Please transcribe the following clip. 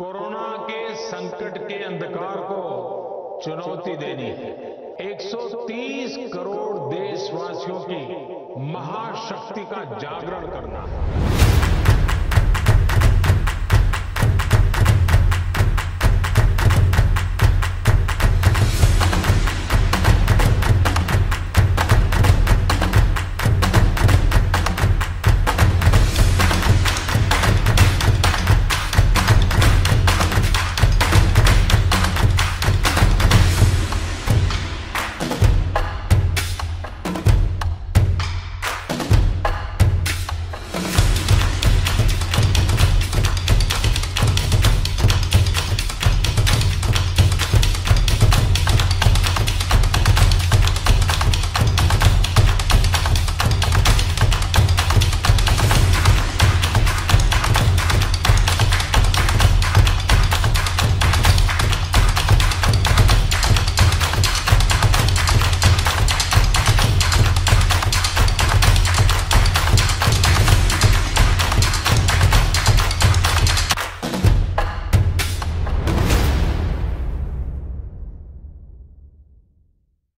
Corona के संकट के अंधकार को चुनौती देनी है। 130 करोड़ देशवासियों की महाशक्ति का जागरण करना है।